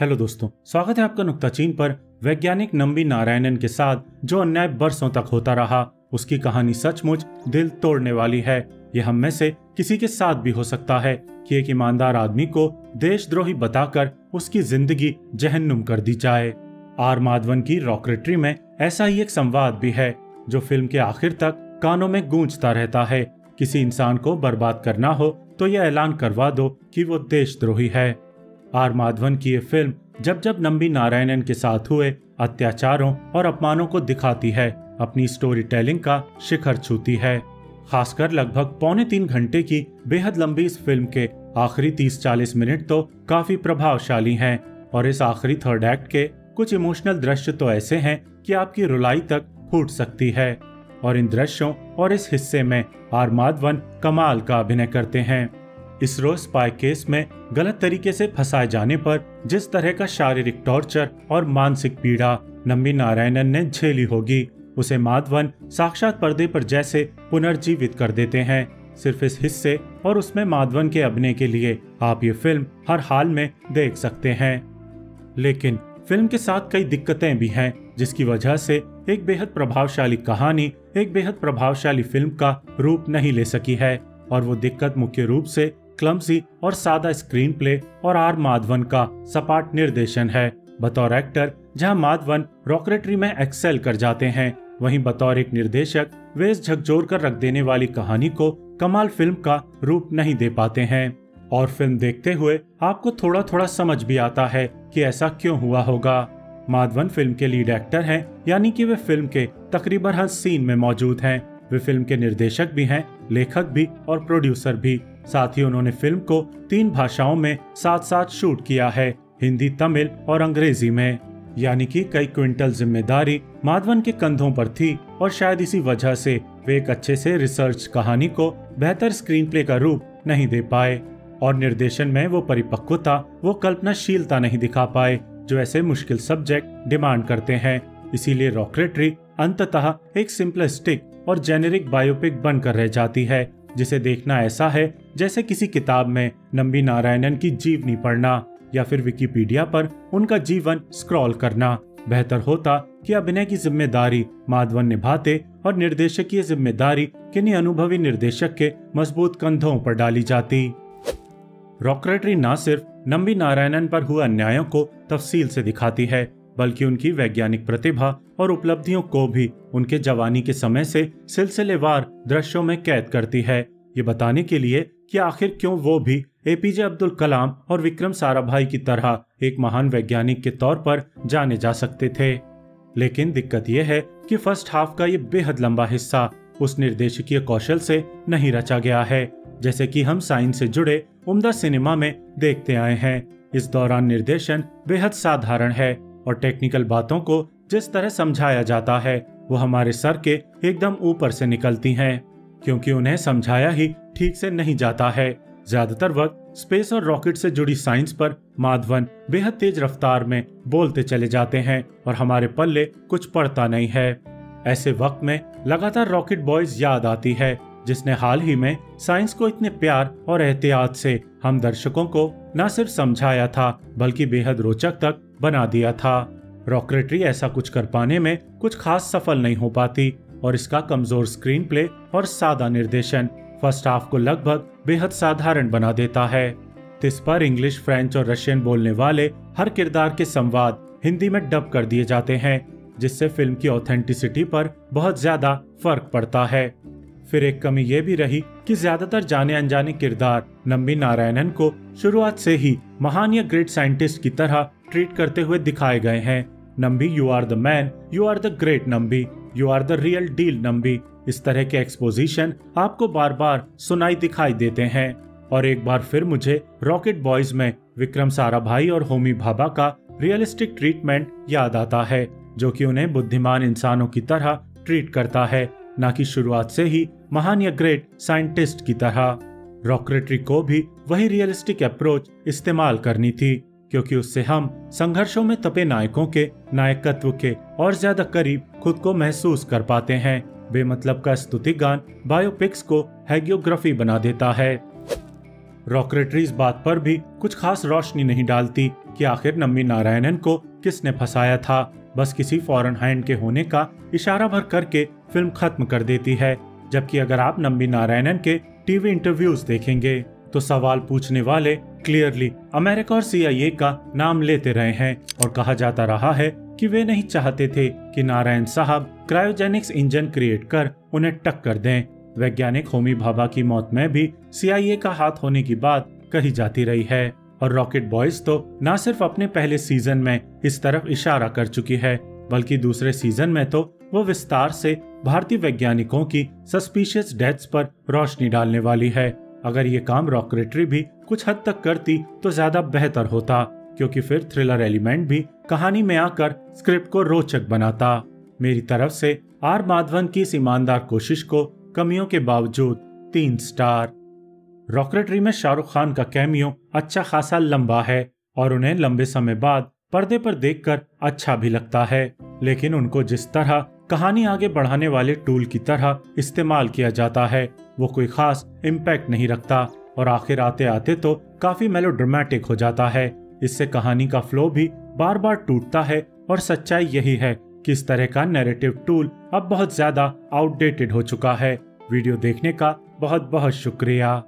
Hello दोस्तों, स्वागत है आपका नुक्ताचीन पर। वैज्ञानिक नंबी नारायणन के साथ जो अन्याय बरसों तक होता रहा, उसकी कहानी सचमुच दिल तोड़ने वाली है। यह हम में से किसी के साथ भी हो सकता है कि एक ईमानदार आदमी को देशद्रोही बताकर उसकी जिंदगी जहन्नुम कर दी जाए। आर माधवन की रॉकेट्री में ऐसा ही एक संवाद भी है जो फिल्म के आखिर तक कानों में गूंजता रहता है। किसी इंसान को बर्बाद करना हो तो यह ऐलान करवा दो कि वो देशद्रोही है। आर माधवन की ये फिल्म जब जब नंबी नारायणन के साथ हुए अत्याचारों और अपमानों को दिखाती है, अपनी स्टोरी टेलिंग का शिखर छूती है। खासकर लगभग पौने 3 घंटे की बेहद लंबी इस फिल्म के आखिरी 30-40 मिनट तो काफी प्रभावशाली हैं, और इस आखिरी 3rd एक्ट के कुछ इमोशनल दृश्य तो ऐसे हैं कि आपकी रुलाई तक फूट सकती है। और इन दृश्यों और इस हिस्से में आर माधवन कमाल का अभिनय करते हैं। इसरो स्पाई केस में गलत तरीके से फंसाए जाने पर जिस तरह का शारीरिक टॉर्चर और मानसिक पीड़ा नंबी नारायणन ने झेली होगी, उसे माधवन साक्षात पर्दे पर जैसे पुनर्जीवित कर देते हैं। सिर्फ इस हिस्से और उसमें माधवन के अभिनय के लिए आप ये फिल्म हर हाल में देख सकते हैं। लेकिन फिल्म के साथ कई दिक्कतें भी हैं, जिसकी वजह से एक बेहद प्रभावशाली कहानी एक बेहद प्रभावशाली फिल्म का रूप नहीं ले सकी है। और वो दिक्कत मुख्य रूप से क्लम्सी और सादा स्क्रीन प्ले और आर माधवन का सपाट निर्देशन है। बतौर एक्टर जहां माधवन रॉकेटरी में एक्सेल कर जाते हैं, वहीं बतौर एक निर्देशक वे इस झकझोर कर रख देने वाली कहानी को कमाल फिल्म का रूप नहीं दे पाते हैं। और फिल्म देखते हुए आपको थोड़ा थोड़ा समझ भी आता है कि ऐसा क्यों हुआ होगा। माधवन फिल्म के लीड एक्टर हैं, यानी कि वे फिल्म के तकरीबन हर सीन में मौजूद हैं। वे फिल्म के निर्देशक भी हैं, लेखक भी और प्रोड्यूसर भी। साथ ही उन्होंने फिल्म को 3 भाषाओं में साथ साथ शूट किया है, हिंदी, तमिल और अंग्रेजी में। यानी कि कई क्विंटल जिम्मेदारी माधवन के कंधों पर थी, और शायद इसी वजह से वे एक अच्छे से रिसर्च कहानी को बेहतर स्क्रीन प्ले का रूप नहीं दे पाए, और निर्देशन में वो परिपक्वता, वो कल्पनाशीलता नहीं दिखा पाए जो ऐसे मुश्किल सब्जेक्ट डिमांड करते हैं। इसीलिए रॉकेटरी अंततः एक सिंपलिस्टिक और जेनेरिक बायोपिक बनकर रह जाती है, जिसे देखना ऐसा है जैसे किसी किताब में नंबी नारायणन की जीवनी पढ़ना या फिर विकिपीडिया पर उनका जीवन स्क्रॉल करना। बेहतर होता कि अभिनय की जिम्मेदारी माधवन निभाते और निर्देशकीय जिम्मेदारी किन्हीं अनुभवी निर्देशक के मजबूत कंधों पर डाली जाती। रॉकेटरी न सिर्फ नंबी नारायणन पर हुए अन्यायों को तफसील से दिखाती है, बल्कि उनकी वैज्ञानिक प्रतिभा और उपलब्धियों को भी उनके जवानी के समय से सिलसिलेवार दृश्यों में कैद करती है, ये बताने के लिए कि आखिर क्यों वो भी एपीजे अब्दुल कलाम और विक्रम साराभाई की तरह एक महान वैज्ञानिक के तौर पर जाने जा सकते थे। लेकिन दिक्कत यह है कि फर्स्ट हाफ का ये बेहद लंबा हिस्सा उस निर्देशकीय कौशल से नहीं रचा गया है, जैसे कि हम साइंस से जुड़े उम्दा सिनेमा में देखते आए हैं। इस दौरान निर्देशन बेहद साधारण है, और टेक्निकल बातों को जिस तरह समझाया जाता है वो हमारे सर के एकदम ऊपर से निकलती हैं, क्योंकि उन्हें समझाया ही ठीक से नहीं जाता है। ज्यादातर वक्त स्पेस और रॉकेट से जुड़ी साइंस पर माधवन बेहद तेज रफ्तार में बोलते चले जाते हैं, और हमारे पल्ले कुछ पड़ता नहीं है। ऐसे वक्त में लगातार रॉकेट बॉयज याद आती है, जिसने हाल ही में साइंस को इतने प्यार और एहतियात से हम दर्शकों को न सिर्फ समझाया था बल्कि बेहद रोचक तक बना दिया था। रॉकेटरी ऐसा कुछ कर पाने में कुछ खास सफल नहीं हो पाती, और इसका कमजोर स्क्रीन प्ले और सादा निर्देशन फर्स्ट हाफ को लगभग बेहद साधारण बना देता है। इस पर इंग्लिश, फ्रेंच और रशियन बोलने वाले हर किरदार के संवाद हिंदी में डब कर दिए जाते हैं, जिससे फिल्म की ऑथेंटिसिटी पर बहुत ज्यादा फर्क पड़ता है। फिर एक कमी ये भी रही कि ज्यादातर जाने अनजाने किरदार नंबी नारायणन को शुरुआत से ही महान या ग्रेट साइंटिस्ट की तरह ट्रीट करते हुए दिखाए गए हैं। Nambi, you are the man, you are the great Nambi, you are the real deal Nambi, इस तरह के एक्सपोजिशन आपको बार बार सुनाई दिखाई देते हैं। और एक बार फिर मुझे रॉकेट बॉयज में विक्रम साराभाई और होमी भाभा का रियलिस्टिक ट्रीटमेंट याद आता है, जो कि उन्हें बुद्धिमान इंसानों की तरह ट्रीट करता है, ना कि शुरुआत से ही महान या ग्रेट साइंटिस्ट की तरह। रॉकेटरी को भी वही रियलिस्टिक अप्रोच इस्तेमाल करनी थी, क्योंकि उससे हम संघर्षों में तपे नायकों के नायकत्व के और ज्यादा करीब खुद को महसूस कर पाते हैं। बेमतलब का स्तुतिगान बायोपिक्स को हैगियोग्राफी बना देता है। रॉकेटरी इस बात पर भी कुछ खास रोशनी नहीं डालती कि आखिर नम्बी नारायणन को किसने फंसाया था, बस किसी फॉरेन हैंड के होने का इशारा भर करके फिल्म खत्म कर देती है। जबकि अगर आप नम्बी नारायणन के टीवी इंटरव्यूज देखेंगे तो सवाल पूछने वाले क्लियरली अमेरिका और CIA का नाम लेते रहे हैं और कहा जाता रहा है कि वे नहीं चाहते थे कि नारायण साहब क्रायोजेनिक्स इंजन क्रिएट कर उन्हें टक्कर दें। वैज्ञानिक होमी भाभा की मौत में भी CIA का हाथ होने की बात कही जाती रही है और रॉकेट बॉयज तो न सिर्फ अपने पहले सीजन में इस तरफ इशारा कर चुकी है, बल्कि दूसरे सीजन में तो वो विस्तार से भारतीय वैज्ञानिकों की सस्पिशियस डेथ्स पर रोशनी डालने वाली है। अगर ये काम रॉकेटरी भी कुछ हद तक करती तो ज्यादा बेहतर होता, क्योंकि फिर थ्रिलर एलिमेंट भी कहानी में आकर स्क्रिप्ट को रोचक बनाता। मेरी तरफ से आर माधवन की इस ईमानदार कोशिश को कमियों के बावजूद 3 स्टार। रॉकेटरी में शाहरुख खान का कैमियो अच्छा खासा लंबा है और उन्हें लंबे समय बाद पर्दे पर देखकर अच्छा भी लगता है, लेकिन उनको जिस तरह कहानी आगे बढ़ाने वाले टूल की तरह इस्तेमाल किया जाता है वो कोई खास इम्पैक्ट नहीं रखता और आखिर आते आते तो काफी मेलोड्रामेटिक हो जाता है। इससे कहानी का फ्लो भी बार बार टूटता है और सच्चाई यही है कि इस तरह का नैरेटिव टूल अब बहुत ज्यादा आउटडेटेड हो चुका है। वीडियो देखने का बहुत बहुत शुक्रिया।